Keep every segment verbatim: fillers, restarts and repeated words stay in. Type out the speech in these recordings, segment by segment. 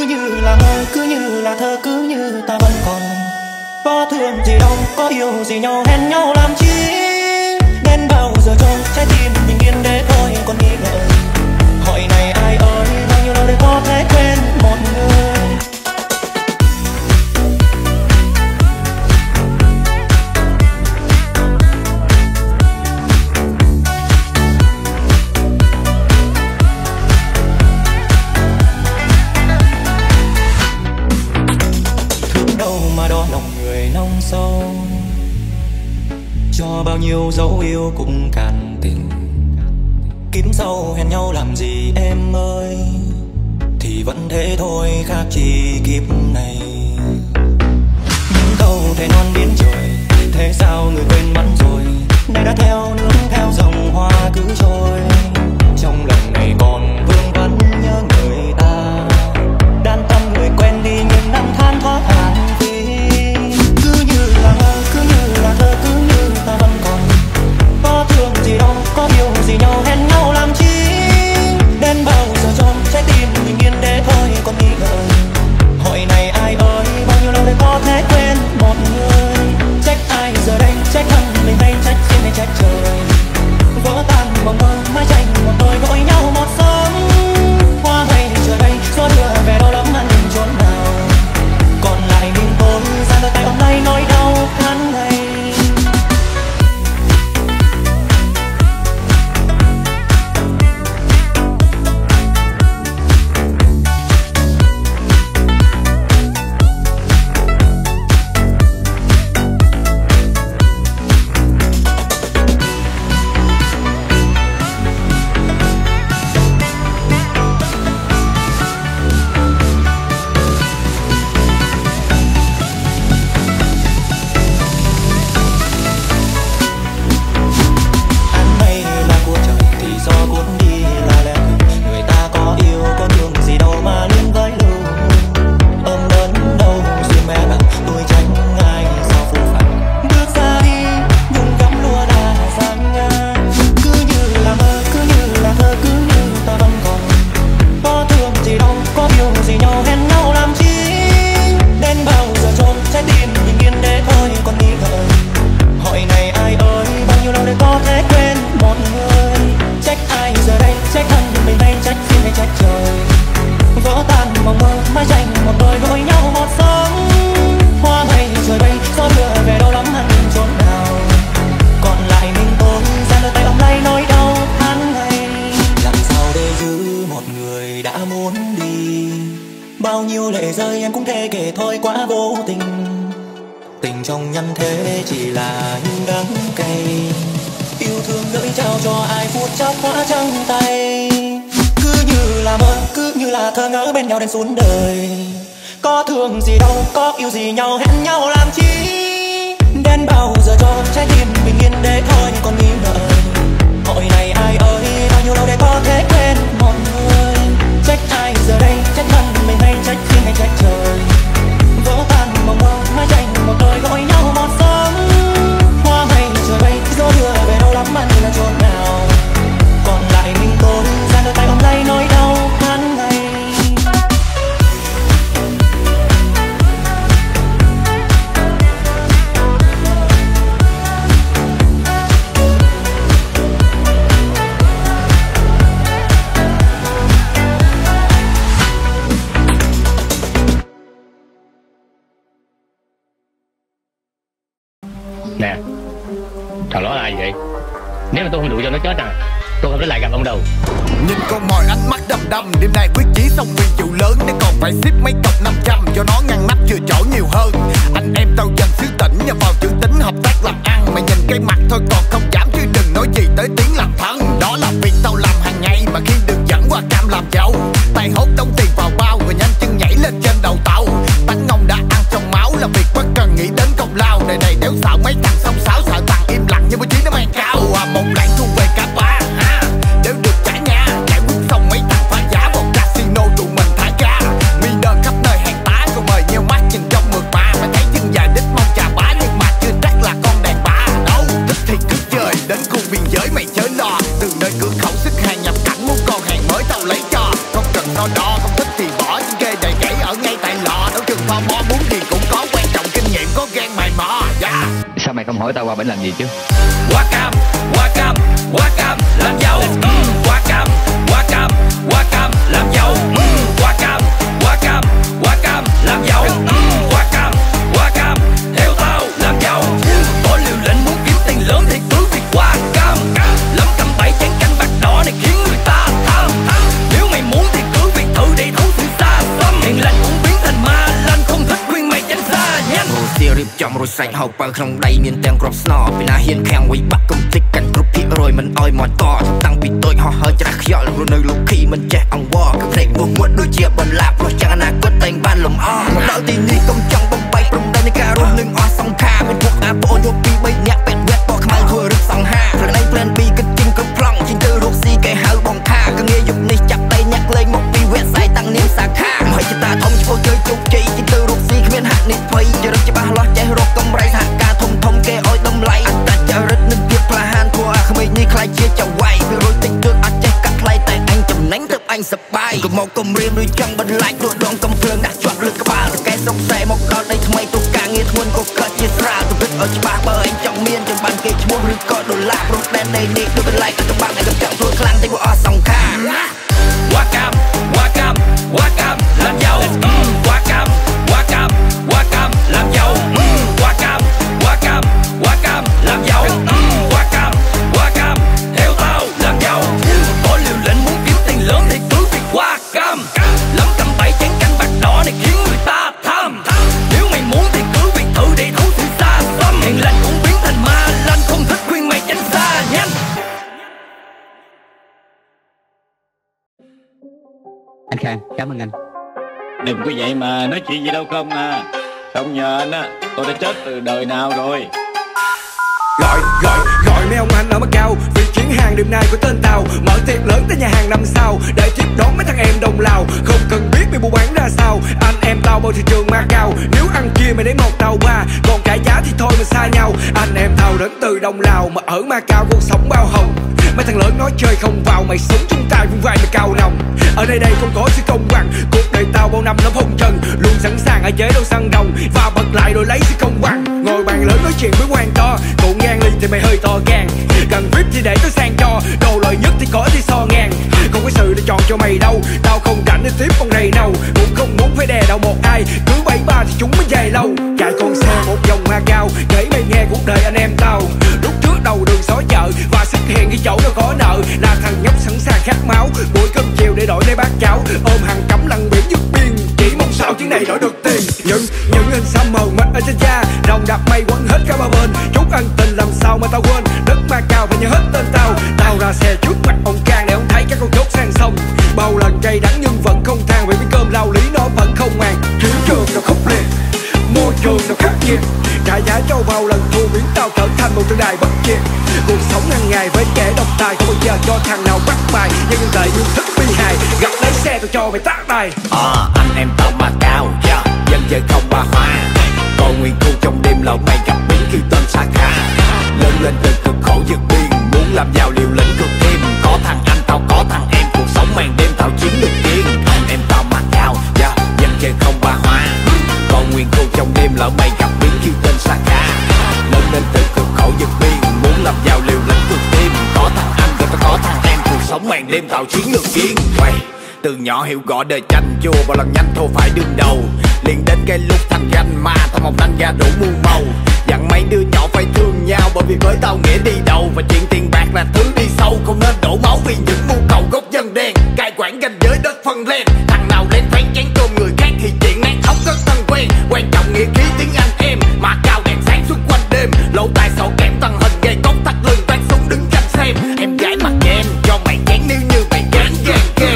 Cứ như là mơ, cứ như là thơ, cứ như ta vẫn còn. Có thương gì đâu, có yêu gì nhau, hẹn nhau làm chi. Đến bao giờ cho trái tim bình yên để thôi còn nghĩ ngợi. Hỏi này ai ơi, bao nhiêu lâu để có thể quên một người. Cho bao nhiêu dấu yêu cũng cạn tình. Kiếm sau hẹn nhau làm gì em ơi, thì vẫn thế thôi khác chi kiếp này. Những câu thề non biến trời, thế sao người quên bắn rồi. Nay đã theo nước theo dòng hoa cứ trôi. Trong lòng này còn vương vấn nhớ người ta. Đan tâm người quen đi những năm than thoát hàng. Gì đâu, có điều gì nhau hẹn nhau làm chi. Đến bao giờ cho trái tim mình yên để thôi còn nghĩ ngợi. Hỏi này ai ơi, bao nhiêu lâu để có thể quên một người. Trách ai giờ đây, trách thân mình hay trách trên hay trách trời. Vỡ tan mộng mơ, mái tranh một tôi gọi nhau một sớm. Hoa hay chờ đây, gió đưa về đâu lắm ăn chốn nào. Còn lại mình tôi, ra đôi tay ôm tay nói đau khăn này. Đến khu biên giới mày chớ lo, từ nơi cửa khẩu sức hàng nhập cảnh muốn con hàng mới tao lấy cho. thì bỏ, nhưng ghê đầy kể ở ngay tại lò. Đấu chừng pha mò muốn gì cũng có, quan trọng kinh nghiệm có gan mày mò. Yeah. Sao mày không hỏi tao qua bển làm gì chứ? Qua cam, qua cam, qua cam làm dâu. Qua cam, qua cam, qua cam làm dâu. Qua cam, qua cam, qua cam làm dâu. Qua cam, qua cam theo tao làm dâu. Bỏ liều lĩnh muốn kiếm tiền lớn thì cứ việc qua cam. Lắm cầm bẫy chán canh bạc đỏ này khiến người ta tham. Nếu mày muốn thì cứ việc thử đi thấu sự xa xăm. Hiền lành cũng biến thành ma lanh, không thích khuyên mày tránh xa nhanh. Rồi xìa rịp chồng rồi sành hậu bằng không đầy miền tèng grop snow. Vì là hiền khang quay bắt công tích canh group hit rồi mình ôi mòn to. Tăng bị tôi họ hơi chả kheo rồi nơi lúc khi mình che ông war. Cái này buồn muộn đôi chia bần lạc rồi chẳng ai quyết tình ban lòng o. Một đôi tin đi công trong bông bay trong đây cả run lưng o song kha mình thuộc a bộ nhộp đi bay nhẹ bẹt bẹt bỏ khăm thôi rực song ha. Rồi đây plan B cái chinh cái plong chinh tư ruột si cái hao bong kha. Cái nghề dục này chặt tay nhặt lên một bi website tăng niêm sạc kha. Mày chỉ ta thông cho chơi chục chi chinh tư ruột si khi mình hạt nít phây cho rất cho ba lo chạy rốt công rây hạt ca thông thông kê ôi đông lay. Anh ta chờ rất nên việc là han thua không ai ni khai chia chồng quay vì rồi tình được anh chạy cắt lay tay anh chầm nánh thấp anh sập bay. Cùng một cùng riêng đôi chân bên lái đôi đòn cầm phượng đặt chọn lưng các bạn cái sông xe một đòn đây thay tôi ca nghiệt huân có cất chia ra tôi biết ở ba bờ anh trong miên trong bàn kịch buông lưng coi đồ lạc rút đen này đi tôi bên lái các bạn này cầm cạn tôi khăn tay của ở sông kha. Qua cam, qua cam, qua cam làm giàu. Qua cam, qua cam, qua cam làm giàu. Qua cam, qua cam, qua cam làm giàu. Qua cam, qua cam theo tao làm giàu. Bỏ liều lĩnh muốn kiếm tiền lớn thì cứ việc qua cam. Lắm cầm tay chán canh bạc đỏ này khiến người ta tham. Nếu mày muốn thì cứ việc thử để thấu sự xa xăm. Hiền lành cũng biến thành ma lanh, không thích khuyên mày tránh xa nhanh. Anh Khang, cảm ơn anh. Đừng có vậy mà nói chuyện gì đâu không à. Không nhờ anh á, tôi đã chết từ đời nào rồi. Gọi, gọi, gọi mấy ông anh ở Macau vì chuyến hàng đêm nay của tên tàu. Mở tiệc lớn tới nhà hàng năm sau để tiếp đón mấy thằng em đồng lào. Không cần biết mày mua bán ra sao, anh em tao bao thị trường Macau. Nếu ăn kia mày đến một tàu ba, còn cả giá thì thôi mà xa nhau. Anh em tao đến từ đồng lào mà ở Macau cuộc sống bao hồng. Mấy thằng lớn nói chơi không vào, mày sống chúng ta cũng vai mày cao nồng. Ở đây đây không có sự công bằng, cuộc đời tao bao năm nó phong trần. Luôn sẵn sàng ở chế đâu săn đồng và bật lại rồi lấy sự công bằng. Ngồi bàn lớn nói chuyện với quan to, cậu ngang ly thì mày hơi to gan. Cần vip thì để tao sang cho, đồ loại nhất thì có thì so ngang. Không có sự để chọn cho mày đâu, tao không rảnh để tiếp con này đâu. Cũng không muốn phải đè đầu một ai, cứ bảy ba thì chúng mới dài lâu. Chạy con xe một vòng Macau, kể mày nghe cuộc đời anh em tao. Lúc trước đầu đường xó chợ và xuất hiện cái chỗ đâu có nợ, là thằng nhóc sẵn sàng khát máu. Buổi cơm chiều để đổi lấy bát cháo, ôm hàng cấm lăn biển dứt biên, chỉ mong sao chuyến này đổi được tiền. Những những hình xăm mờ mịt ở trên da, đồng đạp mây quấn hết cả ba bên. Chút ăn tình làm sao mà tao quên, đất Macau phải nhớ hết tên tao. Tao ra xe trước mặt ông Cang để ông thấy các con chốt sang sông. Bao lần cay đắng nhưng vẫn không than, vì cái cơm lao lý nó vẫn không màng. Chiến trường nào khốc liệt, môi trường nào khắc nghiệt. Trả giá cho bao lần thua biến tao trở thành một tượng đài bất diệt. Cuộc sống hàng ngày với kẻ độc tài, không bao giờ cho thằng nào bắt bài. Nhưng lại yêu thích bi hài, gặp lấy xe tôi cho mày tát tay. Ờ, anh em tao Macau, yeah. Dân chơi không ba hoa. Còn nguyên khu trong đêm lầu mày gặp biến kêu tên xa kha. Lớn lên từ cực khổ vượt biên, muốn làm giàu liều lĩnh cực thêm. Có thằng anh tao có thằng em, cuộc sống màn đêm tao chiếm được yên. Anh em tao Macau, yeah. Dân chơi không ba hoa. Còn nguyên khu trong đêm lầu mày gặp biến kêu tên xa kha. Lớn lên từ cực khổ vượt biên, muốn làm giàu liều lĩnh cực thêm. Có thằng anh rồi tao có thằng em, cuộc sống màn đêm tao chiến được yên. Từ nhỏ hiểu gõ đời tranh chua, bao lần nhanh thua phải đương đầu. Liền đến cái lúc thành danh ma, tao mọc nanh ra đủ muôn màu. Dặn mấy đứa nhỏ phải thương nhau, bởi vì với tao nghĩa đi đầu. Và chuyện tiền bạc là thứ đi sâu, không nên đổ máu vì những mưu cầu gốc dân đen. Cai quản ranh giới đất phân len, thằng nào lên phán chén cơm người khác thì chuyện nát ốc rất thân quen. Quan trọng nghĩa khí tiếng anh em, mà cao đèn sáng suốt quanh đêm. Lỗ tài sổ kém tầng hình gây cốc thắt lưng, toan súng đứng cạnh xem. Em gái mặt em cho mày chán nếu như mày chán gan gan.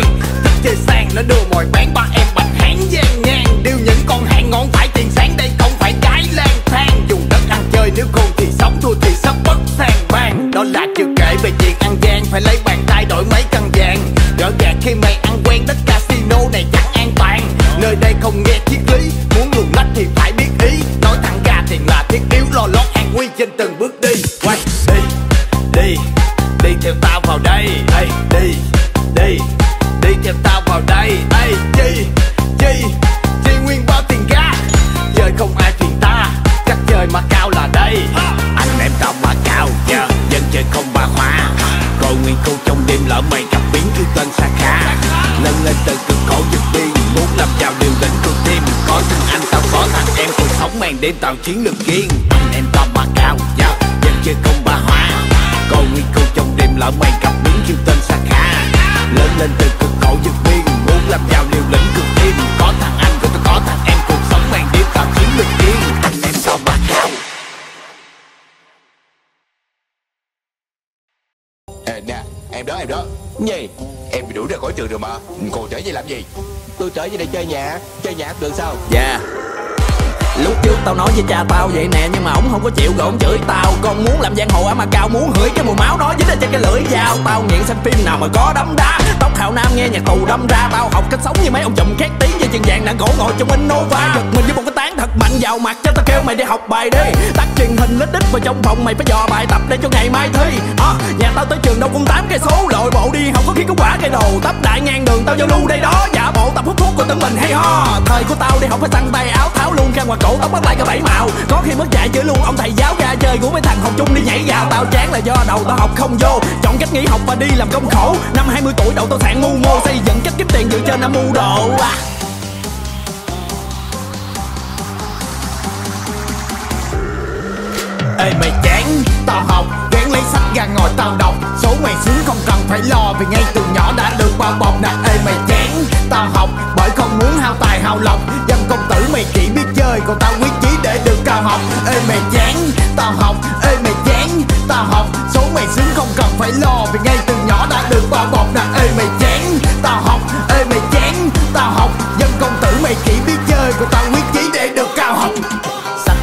Chơi sang nó đưa mồi bán ba em bạch hán gian ngang. Điêu những con hạng ngón phải tiền sáng đây không phải cái lang thang. Dùng đất ăn chơi nếu khôn thì sống, thua thì sắp bất sang bang. Đó là chưa kể về chuyện ăn gian, phải lấy bàn tay đổi mấy căn vàng. Rõ ràng khi mày ăn quen đất casino này chẳng an toàn. Nơi đây không nghe triết lý, muốn luồn lách thì phải biết ý. Nói thẳng ra tiền là thiết yếu, lo lót an nguy trên từng bước đi. Quay đi, đi, đi theo tao vào đây. Hey, đi, đi, đi theo tao vào đây. Hey, chi vào điều lĩnh cuộc tim. Có thằng anh tao có thằng em, cuộc sống mang đến toàn chiến lược kiên. Anh em tao ba cao, yeah, dân chơi không ba hóa. Còn nguy cơ trong đêm lỡ mày gặp đúng chiêu tên xa khá. Lớn lên từ cực khổ dân biên, muốn làm vào điều lĩnh cuộc tim. Có thằng anh của tao có thằng em, cuộc sống mang đến toàn chiến lược kiên. Anh em tao ba cao. Ê, nè, em đó em đó. Gì? Em bị đuổi ra khỏi trường rồi mà. Còn trở về làm gì? Tôi trở về đây chơi nhạc. Chơi nhạc được sao? Dạ. Lúc trước tao nói với cha tao vậy nè, nhưng mà ổng không có chịu, rồi ổng chửi tao. Con muốn làm giang hồ ở mà cao, muốn hửi cái mùi máu đó dính lên trên cái lưỡi dao. Tao nghiện xem phim nào mà có đấm đá, tóc Hào Nam nghe nhạc tù đâm ra. Tao học cách sống như mấy ông chùm khét tiếng với chân vàng nặng gỗ ngồi trong Innova. Giật mình với một cái tán thật mạnh vào mặt, cho tao kêu mày đi học bài đi. Tắt truyền hình lít đít vào trong phòng, mày phải dò bài tập để cho ngày mai thi. À, nhà tao tới trường đâu cũng tám cây số, lội bộ đi không có khi có quả cây đồ. Tấp đại ngang đường tao giao lưu đây đó, giả bộ tập hút thuốc của tưởng mình hay ho. Thời của tao đi không phải săn tay áo, tháo luôn ra ngoài cổ tóc bắt lại cả bảy màu. Có khi mất dạy chửi luôn ông thầy giáo ra chơi của mấy thằng học chung đi nhảy vào. Tao chán là do đầu tao học không vô, chọn cách nghỉ học và đi làm công khổ. Năm hai mươi tuổi đầu tao sạn mưu mô, xây dựng cách kiếm tiền dựa trên âm mưu đồ. Ê mày chán, tao học ráng lấy sách ra ngồi tao đọc. Số mày xuống không cần phải lo, vì ngay từ nhỏ đã được bao bọc nè. Ê mày chán, tao học bởi không muốn hao tài hao lòng. Dân công tử mày chỉ biết chơi, còn tao quyết chí để được cao học. Ê mày chán, tao học. Ê mày chán, tao học. Số mày xuống không cần phải lo, vì ngay từ nhỏ đã được bao bọc nè. Ê mày chán, tao học. Ê mày chán, tao học. Dân công tử mày chỉ biết chơi, còn tao quyết chí để được cao học.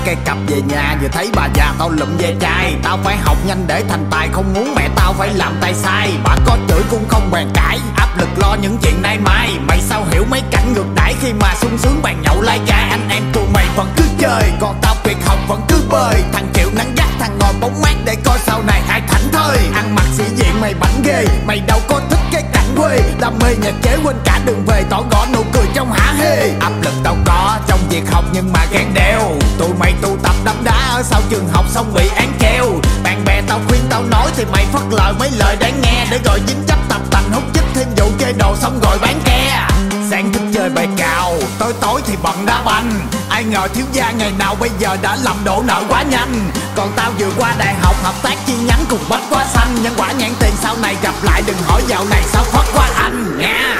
Cây cặp về nhà vừa thấy bà già tao lụm về chai. Tao phải học nhanh để thành tài, không muốn mẹ tao phải làm tay sai. Bà có chửi cũng không bàn cãi, áp lực lo những chuyện nay mai. Mày sao hiểu mấy cảnh ngược đãi, khi mà sung sướng bàn nhậu lai gai. Anh em tụi mày vẫn cứ chơi, còn tao việc học vẫn cứ bơi. Thằng chịu nắng gắt, thằng ngồi bóng mát, để coi sau này ai thảnh thơi. Ăn mặc sĩ diện mày bảnh ghê, mày đâu có thích cái cảnh quê. Đam mê nhạc chế quên cả đường về, tỏ gõ nụ cười trong hả hê. Áp lực tao có trong việc học nhưng mà gan đeo. Tụi mày tụ tập đấm đá ở sau trường học xong bị án treo. Bạn bè tao khuyên tao nói thì mày phất lờ mấy lời đáng nghe, để rồi dính chấp tập tành hút chích thêm vụ chơi đồ xong rồi bán ke. Sáng thức chơi bài cào, tối tối thì bận đá banh. Ai ngờ thiếu gia ngày nào bây giờ đã làm đổ nợ quá nhanh. Còn tao vừa qua đại học hợp tác chi nhánh cùng Bách Hóa Xanh. Nhân quả nhãn tiền sau này gặp lại, đừng hỏi dạo này sao thoát qua anh nha.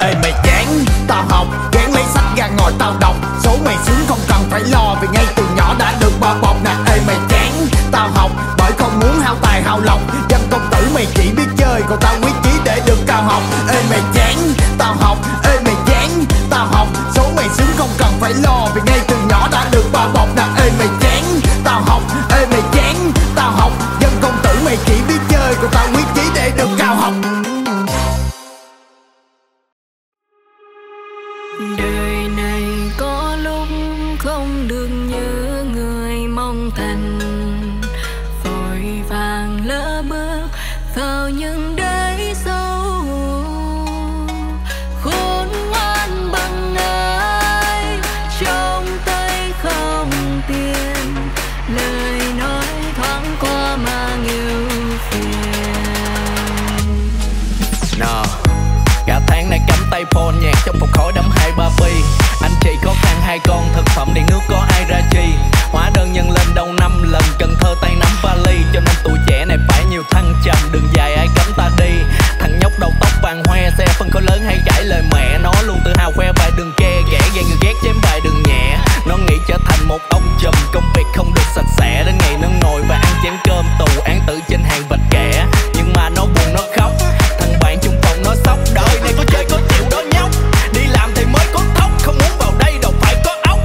Ê mày chán, tao học ráng lấy sách ra ngồi tao đọc. Số mày xuống không cần phải lo, vì ngay từ nhỏ đã được bao bọc nè. Ê mày chán, tao học bởi không muốn hao tài hao lòng. Dân công tử mày chỉ biết chơi, còn tao quyết chí để được cao học. Ê mày chán, tao học. Ê mày chán, tao học. Số mày xuống không cần phải lo, vì ngay từ nhỏ đã được bao bọc nè. Ê mày chán, tao học. Ê mày chán, tao học. Dân công tử mày chỉ biết chơi, còn tao quyết chí để được cao học. Đời này có lúc không được như người mong thành, vội vàng lỡ bước vào những đáy sâu. Khôn ngoan bằng ai trong tay không tiền, lời nói thoáng qua mà nhiều phiền. Nào, cả tháng này cắm tay phone nhạc trong phòng khói đấm hai ba pi. Anh chị có khăn hai con, thực phẩm điện nước có ai ra chi. Hóa đơn nhân lên đâu năm lần, Cần Thơ tay nắm vali. Cho nên tuổi trẻ này phải nhiều thăng trầm, đường dài ai cấm ta đi. Thằng nhóc đầu tóc vàng hoe, xe phân khối lớn hay cãi lời mẹ. Nó luôn tự hào khoe bài đường ke ghẻ, gầy người ghét chém bài đường nhẹ. Nó nghĩ trở thành một ông trùm, công việc không được sạch sẽ. Đến ngày nó ngồi và ăn chén cơm tù, án tử trên hàng vạch kẻ. Nhưng mà nó buồn nó khóc, thằng bạn chung phòng nó sốc. Đời này có chơi có chịu đó nhóc, đi làm thì mới có tóc, không muốn vào đây đâu phải có óc.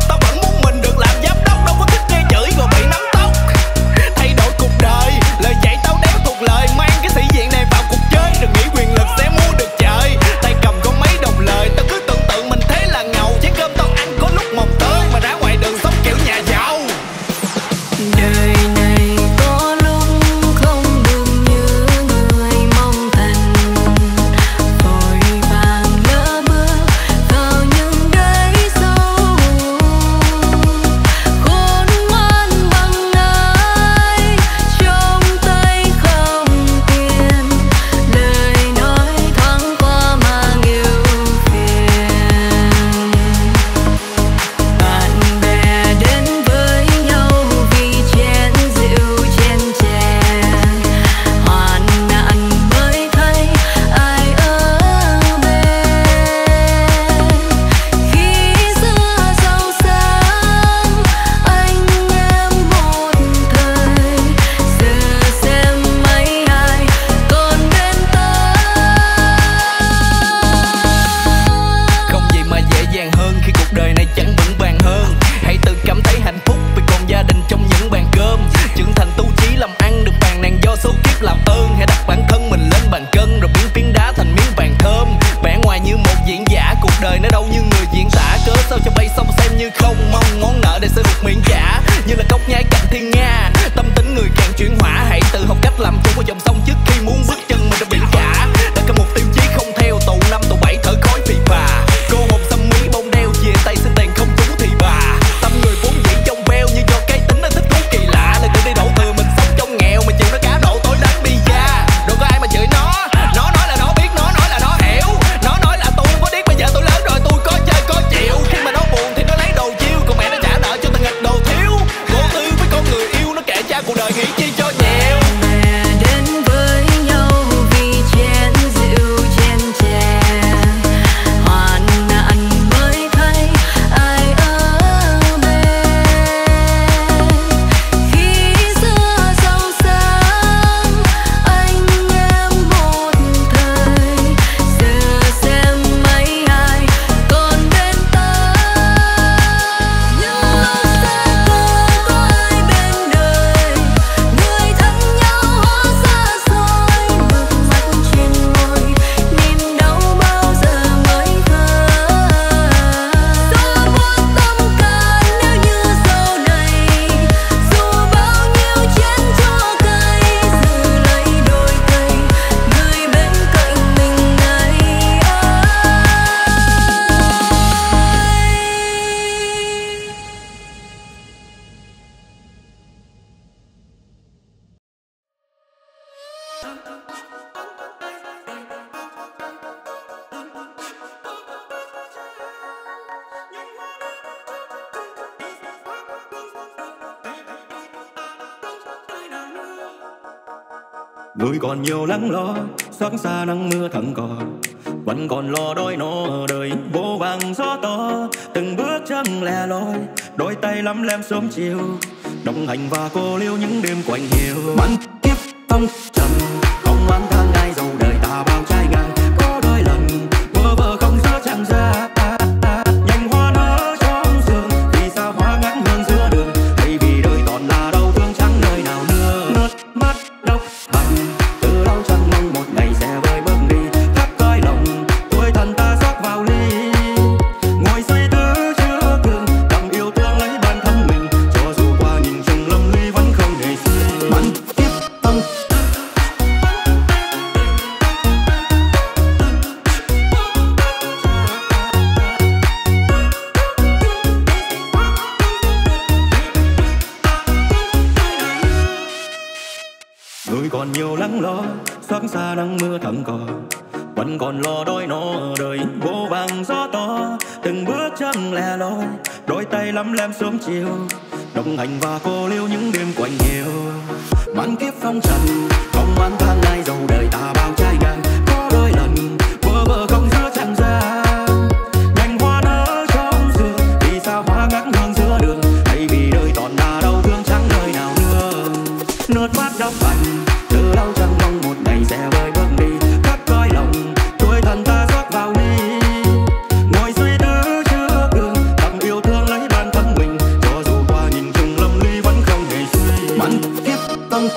người diễn tả cớ sao cho bay xong xem như không mong món nợ để sẽ được miễn trả, như là cốc nhái cạnh thiên nga. Tâm tính người càng chuyển hỏa, hãy tự học cách làm chủ của dòng sông trước khi muốn bước chân mình ra biển cả. Đã có một tiêu chí không theo tụ năm tụ bảy thở khói phì phà, cô hồn xăm mí bông đeo chia tay xin tiền không trúng thì bà. Tâm người vốn dĩ trong veo như do cái tính nó thích thú kỳ lạ, là người đi đổ từ mình sống trong nghèo mà chịu nó cá độ tối đánh pizza. Đâu có ai mà chửi nó, nó nói là nó biết, nó nói là nó hiểu, nó nói là tôi có điếc bây giờ tôi lớn rồi tôi có chơi có chịu. Khi mà nó buồn thì nó lấy đồ chiêu, còn mẹ nó trả nợ cho từng ngạch đồ thiếu. Cô tư với con người yêu nó kể cha cuộc đời nghĩ chi cho nhiều. Người còn nhiều lắng lo, xót xa nắng mưa thẳng còn, vẫn còn lo đôi nó ở đời vô vàng gió to. Từng bước chân lẻ loi, đôi tay lắm lem sớm chiều, đồng hành và cô liêu những đêm quạnh hiu. Bắn tiếp phong trầm, không oán than ai dầu đời ta bao trai ngang. Có đôi lần mơ vờ không giữa chẳng ra, nhành hoa nở trong sương, vì sao hoa ngắn hơn giữa đường? Thay vì đời toàn là đau thương chẳng nơi nào nữa. Nước mắt độc bạc, từ đau chân mong một ngày sẽ vơi bớt đi. Thắp coi lòng, tôi thần ta rót vào ly, ngồi suy tư chữa thương, cầm yêu thương lấy bản thân mình. Cho dù qua nhìn rừng lâm ly vẫn không hề suy. Bắn tiếp tâm. Còn nhiều lắng lo, xót xa nắng mưa thẳng còn, vẫn còn lo đôi nó ở đời vô vàng gió to. Từng bước chân lẻ loi, đôi tay lắm lem sớm chiều, đồng hành và cô liêu những đêm quạnh hiu. Mãn kiếp phong trần, không oán than ai dầu đời ta bao trai ngang. Có đôi lần vơ vơ không giữa chẳng ra, nhành hoa nở trong sương, vì sao hoa ngắn hơn giữa đường? Thay vì đời toàn là đau thương chẳng nơi nào nữa. Nước mắt đau bành, từ đau chẳng mong một ngày sẽ vơi bớt đi. Thắp coi lòng, tuổi thần ta rót vào ly, ngồi suy tư chữa thương, cầm yêu thương lấy bản thân mình. Cho dù qua nhìn rừng lâm ly vẫn không hề suy. Mặn kiếp tâm.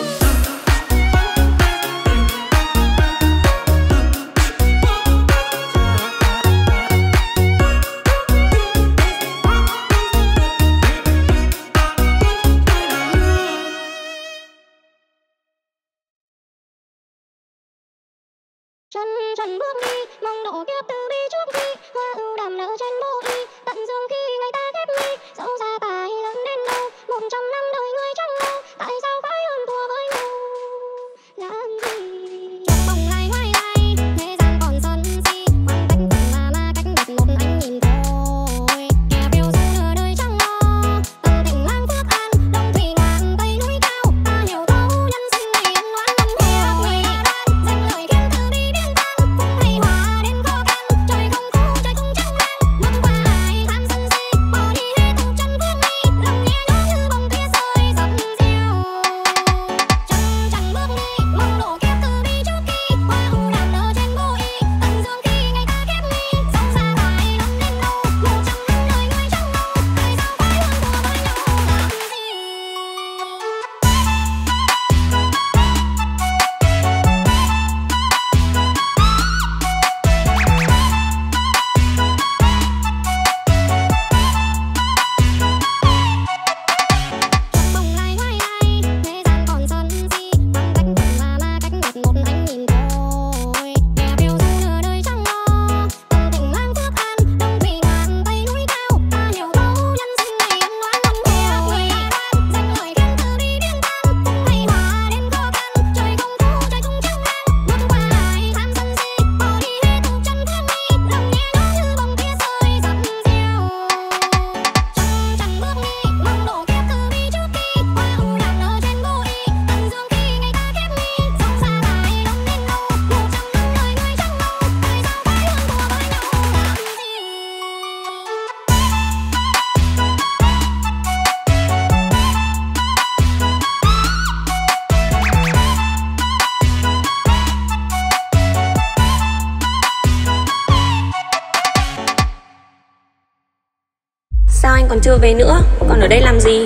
Sao anh còn chưa về nữa? Còn ở đây làm gì?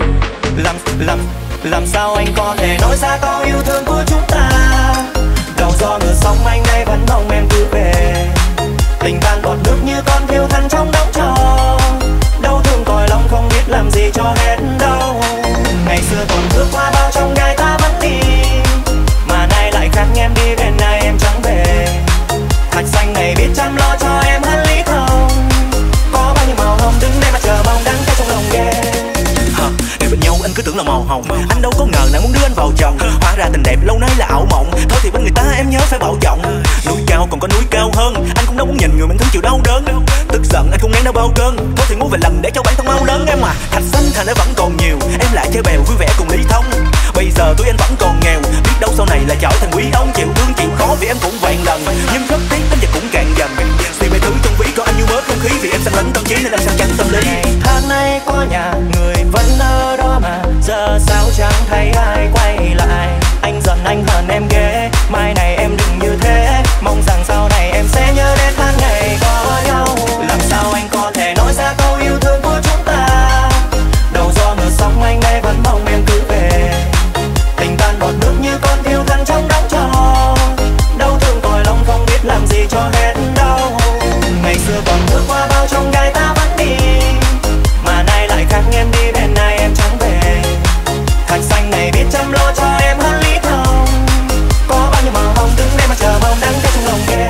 Làm, làm, làm sao anh có thể nói ra câu yêu thương của chúng ta? Đầu do ngược sóng anh nay vẫn mong em cứ về. Tình càng còn nước như con thiêu thân trong đóng trò. Đau thương còi lòng không biết làm gì cho hết đâu. Ngày xưa còn bước qua bao trong gai ta vẫn đi. Mà nay lại khác em đi về nay em chẳng về. Thạch xanh này biết chăm lo cho em hơn lý không? Có bao nhiêu màu hồng đứng đây mà chờ mong đắng cay trong lòng ghê. Nếu bên nhau anh cứ tưởng là màu hồng. Anh đâu có ngờ nàng muốn đưa anh vào chồng. Hóa ra tình đẹp lâu nay là ảo mộng. Thôi thì bên người ta em nhớ phải bảo trọng. Núi cao còn có núi cao hơn. Anh cũng đâu muốn nhìn người mình thương chịu đau đớn. Tức giận anh không nén đau bao cơn. Thôi thì mua về lần để cho bản thân mau lớn em à. Thạch xanh thà nó vẫn còn nhiều. Em lại chơi bèo vui vẻ cùng lý thông. Bây giờ tôi anh vẫn còn nghèo. Biết đâu sau này là trở thành quý ông. Chịu thương chịu khó vì em cũng vàng lần. Nhưng rất tiếc anh giờ cũng càng dần. Tìm mấy thứ trong ví có anh như mớ không khí. Vì em sang lẫn tâm trí nên anh sang chắn tâm lý. Tháng nay có nhà người vẫn ở đó mà giờ sao chẳng thấy ai quay lại. Anh giận anh hờn em ghê. Mai này em đừng như thế. Mong rằng sau này em sẽ nhớ đến tháng ngày có nhau. Làm sao anh có thể nói ra câu yêu thương của chúng ta? Đầu do ngược sóng anh nay vẫn mong em cứ về. Tình tan bọt nước như con thiêu thân trong đóng trò. Đau thương còi lòng không biết làm gì cho hết đau. Ngày xưa còn bước qua bao trong gai ta vẫn đi. Mà nay lại khác em đi bên này em chẳng về. Thạch xanh này biết chăm lo cho em hơn lý thông. Có bao nhiêu màu hồng đứng đây mà chờ mong đắng cay trong lòng ghê.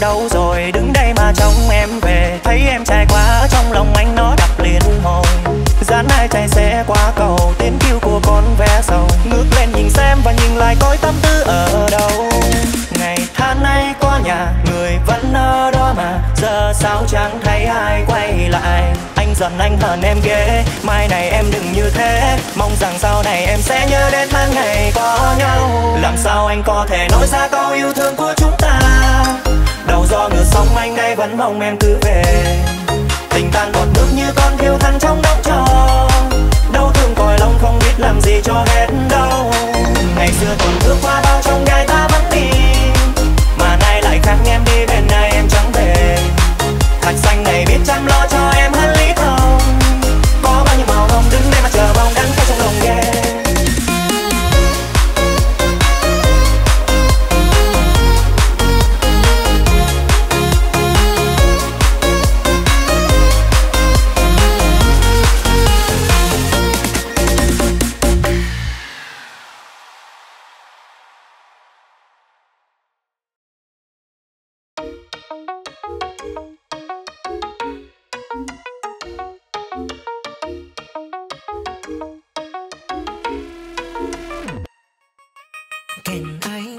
Đâu rồi đứng đây mà trông em về. Thấy em trai quá trong lòng anh nó đập liền hồi. Dán ai chạy xe qua cầu. Tiếng kêu của con ve sầu. Ngước lên nhìn xem và nhìn lại coi tâm tư ở đâu. Ngày tháng nay qua nhà người vẫn ở đó mà giờ sao chẳng thấy ai quay lại. Anh giận anh hờn em ghê. Mai này em đừng như thế. Mong rằng sau này em sẽ nhớ đến tháng ngày có nhau. Làm sao anh có thể nói ra câu yêu thương của chúng ta? Đầu do ngược sóng anh nay vẫn mong em cứ về. Tình tan bọt nước như con thiêu thân trong đóng trò. Đau thương còi lòng không biết làm gì cho hết đâu. Ngày xưa còn bước qua bao trong gai ta vẫn đi. Mà nay lại khác em đi bên này em chẳng về. Thạch xanh này biết chăm lo cho em hơn lý thông. Có bao nhiêu màu hồng đứng đây mà chờ bóng đắng cay trong lòng ghê. You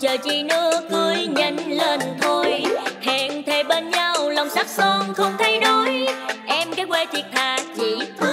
còn chờ chi nữa, cưới nhanh lên thôi. Hẹn thề bên nhau lòng sắc son không thay đổi, em cái quê thiệt thà chỉ thôi.